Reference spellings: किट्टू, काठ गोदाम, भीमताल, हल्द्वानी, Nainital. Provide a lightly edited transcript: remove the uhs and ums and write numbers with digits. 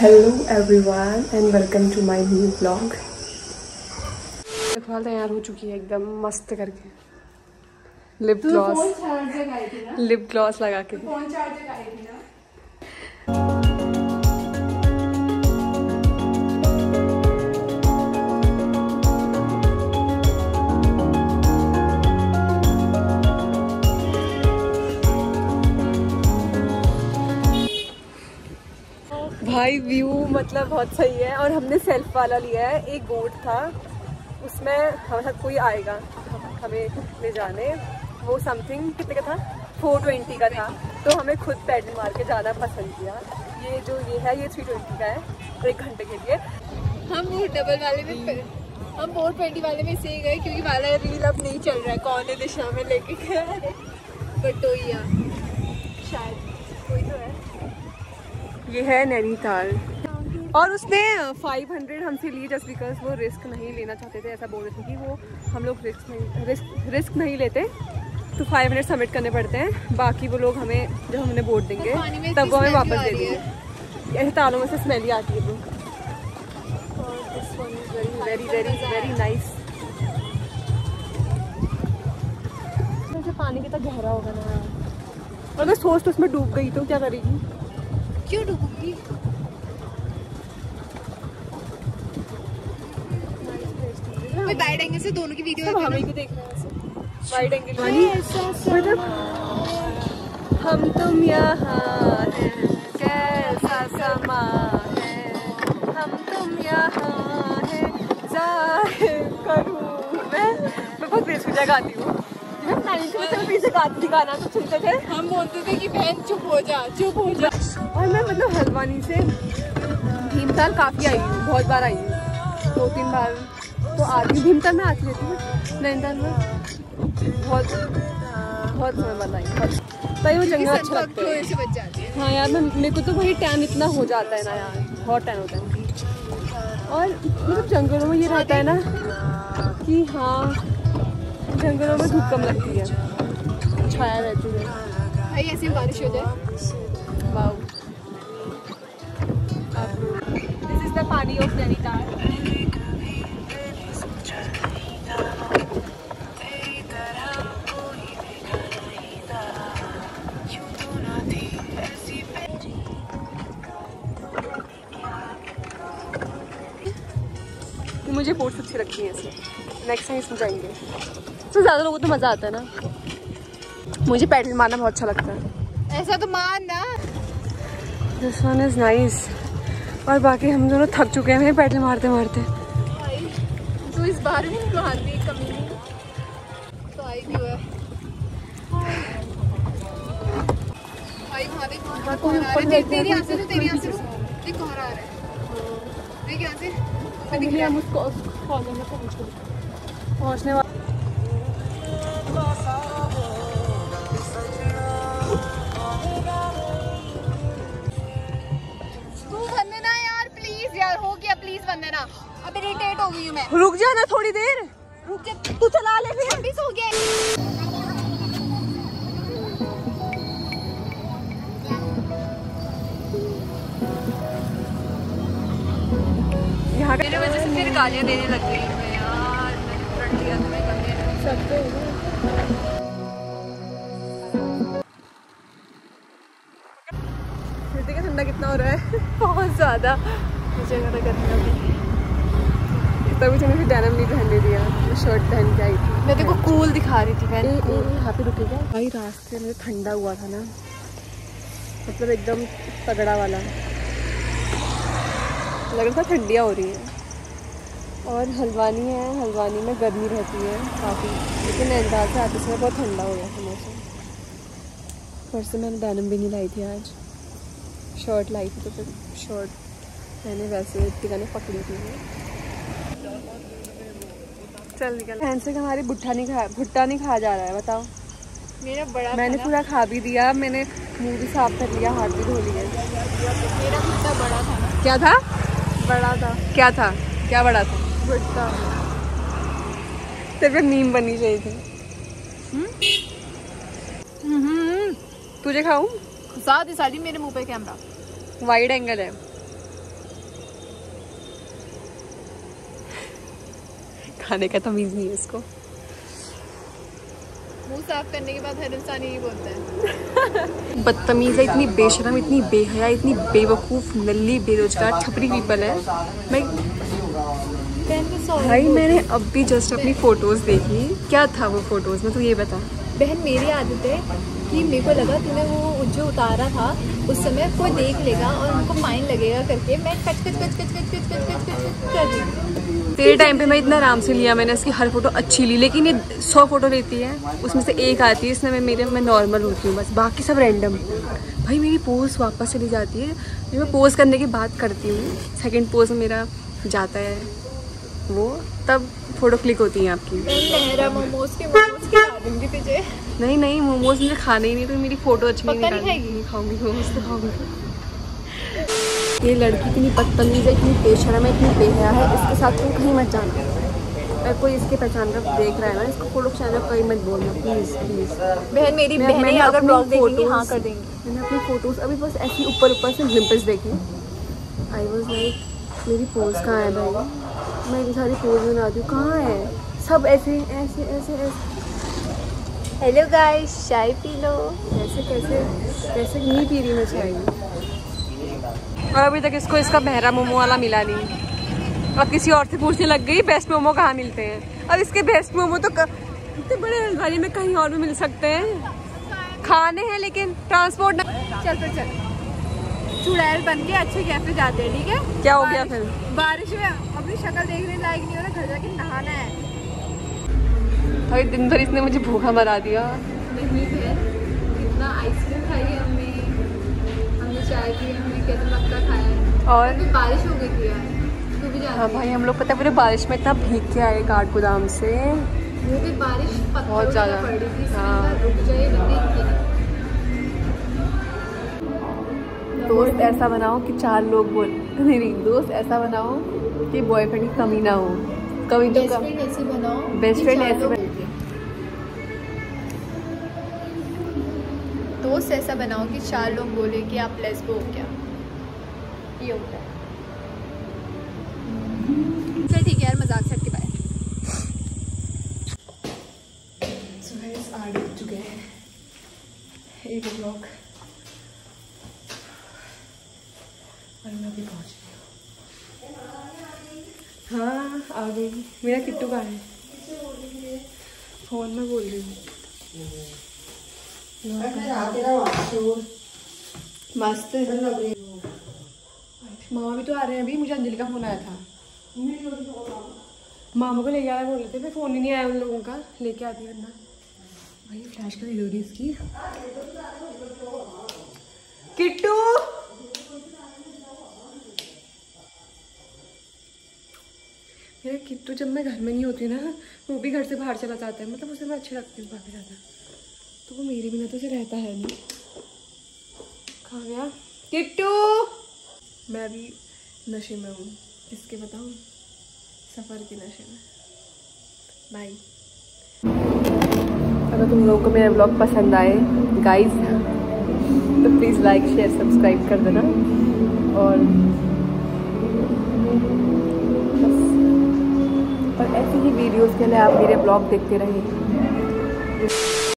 Hello everyone and welcome to my new blog. देखभाल तैयार हो चुकी है एकदम मस्त करके, लिप ग्लॉस लगा के। भाई व्यू मतलब बहुत सही है। और हमने सेल्फ वाला लिया है, एक बोट था उसमें हमारे साथ कोई आएगा हमें ले जाने, वो समथिंग कितने का था 420 का था, तो हमें खुद पैडल मार के ज़्यादा पसंद किया। ये जो ये है ये 320 का है तो 1 घंटे के लिए। हम वो डबल वाले में, हम 420 वाले में से गए क्योंकि वाला रील अब नहीं चल रहा है, कौन है दिशा में लेके गया है बटोइया शायद कोई तो है। ये है नैनीताल। और उसने 500 हमसे लिए जस्ट बिकॉज वो रिस्क नहीं लेना चाहते थे, ऐसा बोल रहे थे कि वो हम लोग रिस्क नहीं लेते तो 500 सबमिट करने पड़ते हैं, बाकी वो लोग हमें जब हमने बोट देंगे तब वो हमें वापस दे देंगे। ऐसे तालों में से स्मेल ही आती है वो। Very very very nice. पानी कितना गहरा होगा ना, और अगर सोच तो उसमें डूब गई तो क्या करेगी, क्यों डूबूंगी। वाइड एंगल से दोनों की वीडियो तो हमें देखना है। वाइड एंगल मतलब हम तुम यहाँ हैं, कैसा समा है, हम तुम यहाँ हैं, जाहिर करूँ मैं बहुत देर से जगाती हूँ। पीछे गाना तो सुनते थे, हम बोलते थे कि बहन चुप हो जा। और मैं मतलब हल्द्वानी से भीमताल काफ़ी आई हूँ, बहुत बार आई हूँ, 2-3 बार तो आती हूँ। भीमताल में आती रहती हूँ, नैनीताल में बहुत मजा आई। भाई वो जंगल अच्छा लगता है। हाँ यार मेरे को तो भाई टैन इतना हो जाता है ना यार, बहुत टैन होता है। और मतलब जंगलों में ये रहता है ना कि हाँ जंगलों में धूप कम लगती है, छाया रहती है। भाई ऐसी बारिश हो जाए वाओ। दिस इज द पानी ऑफ नैनीताल। मुझे बोट्स अच्छी लगती है ऐसे। नेक्स्ट टाइम इसमें जाएंगे तो ज़्यादा लोगों को तो मज़ा आता है ना। मुझे पैडल मारना बहुत अच्छा लगता है। ऐसा तो मारना। This one is nice. और बाकी हम दोनों थक चुके हैं पैडल मारते मारते। तो इस बार भी निकलो हाथ में कमी नहीं तो आई भी है। भाई वहाँ पे तेरी आंसर कोहरा आ रहा है। देख यहाँ से पहले हम उसको कॉलम में पहुँचने वाले। अब इरिटेट हो गई हूं मैं। रुक जा ना थोड़ी देर, रुक जा तू चला ले फिर। अभी सो गया। यहाँ मेरे वजह से फिर गालियाँ देने लग गई मैं यार। मैंने पलट लिया तुम्हें गंदे। ठंडा कितना हो रहा है बहुत ज़्यादा। मुझे अगर करना तभी तो मैंने फिर डेनिम नहीं पहनने दिया, शर्ट पहन के आई थी। मैं देखो कूल दिखा रही थी पहले। यहाँ पे रुकेगा भाई। रास्ते में ठंडा हुआ था ना, मतलब एकदम तगड़ा वाला लग रहा था, ठंडियाँ हो रही है। और हल्द्वानी है, हल्द्वानी में गर्मी रहती है काफ़ी, लेकिन नैनीताल से आते समय बहुत ठंडा हो गया था मौसम। परसों मैंने डेनिम भी नहीं लाई थी, आज शर्ट लाई थी तो फिर शर्ट मैंने वैसे टिकाने पकड़ी थी। चल निकल। फैन से हमारी भुट्टा नहीं खाया जा रहा है, बताओ। मेरा बड़ा मैंने पूरा खा भी दिया, मैंने मुँह भी साफ कर लिया, हाथ भी धो लिया। मेरा भुट्टा बड़ा था ना। क्या था बड़ा था? क्या था क्या बड़ा था? भुट्टा। तेरे पे नीम बननी चाहिए थी। तुझे खाऊं? साथ ही मेरे मुँह पे कैमरा वाइड एंगल है। खाने का तमीज नहीं है इसको। मुंह साफ करने के बाद हर इंसान यही बोलता है। बदतमीज़ है, इतनी बेशरम, इतनी बेहया, इतनी बेवकूफ़, नल्ली, बेरोजगार, छपरी पीपल है। भाई मैंने अब भी जस्ट अपनी फ़ोटोज़ देखी, क्या था वो फ़ोटोज़ में, तो ये बता। बहन मेरी आदत है कि मेरे को लगा तूने वो जो उतारा था उस समय कोई देख लेगा और उनको फाइन लगेगा करके मैं कच कच कच कच कच कच कच कच कच कर रही। तेरे टाइम पे मैं इतना आराम से लिया, मैंने इसकी हर फोटो अच्छी ली, लेकिन ये 100 फोटो लेती है उसमें से एक आती है इसमें मैं नॉर्मल होती हूँ बस, बाकी सब रैंडम। भाई मेरी पोज़ वापस चली जाती है, मैं पोज़ करने की बात करती हूँ, सेकेंड पोज़ मेरा जाता है वो, तब फोटो क्लिक होती है आपकी। मोमोज के तुझे नहीं मोमोज मुझे खाने ही नहीं, तो मेरी फोटो अच्छी नहीं खाऊंगी मोमोज तो खाऊंगी। ये लड़की इतनी बदतमीज़ है, इतनी बेशरम है, इतनी बेहया है, इसके साथ तुम कहीं मत जाना। अगर कोई इसके पहचान का देख रहा है ना, इसको फोटो खिंचाना कहीं मत बोलना प्लीज़ प्लीज़। बहन मेरी बहन अगर ब्लॉग देखेंगी हाँ कर देंगी। मैंने अपनी फोटोज़ अभी बस ऐसी ऊपर से पिम्पल्स देखी, आई वॉज लाइक मेरी पोज़ कहाँ है भाई, मैं ये सारी पोज बनाती हूँ कहाँ है, सब ऐसे ऐसे ऐसे ऐसे। हेलो गाइस, चाय पी लो। ऐसे कैसे कैसे नहीं पी रही मैं चाय। और अभी तक इसको इसका बहरा मोमो वाला मिला नहीं, अब किसी और से पूछने लग गई बेस्ट मोमो कहाँ मिलते हैं। अब इसके बेस्ट मोमो तो इतने बड़े हल्द्वानी में कहीं और भी मिल सकते हैं, खाने हैं लेकिन ट्रांसपोर्ट ना। चल चुड़ैल बन के अच्छे कैफे जाते हैं, ठीक है। क्या हो गया फिर बारिश में, अपनी शक्ल देखने लायक नहीं हो रहा, घर जाके नहाना है। भाई दिन भर इसने मुझे भूखा मरा दिया। इतना आइसक्रीम खाई है हमने चाय पी, हमने केतमक्का खाया है, और तो बारिश हो गई थी यार तो भी जाना। हाँ भाई हम लोग पता है पूरे बारिश में इतना भीग के आए काठ गोदाम से, बारिश बहुत ज़्यादा पड़ रही थी। हाँ दोस्त ऐसा बनाओ कि 4 लोग बोल नहीं, दोस्त ऐसा बनाओ कि बॉयफ्रेंड की कमी ना हो, कभी तो कम बेस्ट फ्रेंड ऐसे बनाओ। दोस्त ऐसा बनाओ कि 4 लोग बोले कि आप लेस्बो हो क्या, ये होता है। चल ठीक है यार, मजाक से बाय। सो गाइस आज उठ चुके हैं एक ब्लॉग और मैं अभी पहुँच गई हूँ। हाँ आ गई, मेरा किट्टू कहाँ है, फोन में बोल रही हूँ। मस्त मामा भी तो आ रहे हैं अभी, मुझे अंजलि का फ़ोन आया था, मामा को लेके आया बोल रहे थे, फिर फ़ोन ही नहीं आया उन लोगों का, लेके आती है ना भाई। फ्लैश का डिलीवरी इसकी। किट्टू मेरा किट्टू जब मैं घर में नहीं होती ना वो भी घर से बाहर चला जाता है, मतलब उसे मैं अच्छे लगती हूँ काफ़ी ज़्यादा, तो वो मेरे बिना तो उसे रहता है नहीं। खा गया किट्टू। मैं अभी नशे में हूँ, इसके बताऊँ सफ़र के नशे में। बाय। अगर तुम लोगों को मेरा ब्लॉग पसंद आए गाइज तो प्लीज़ लाइक शेयर सब्सक्राइब कर देना, और ऐसी ही वीडियोस के लिए आप मेरे ब्लॉग देखते रहें।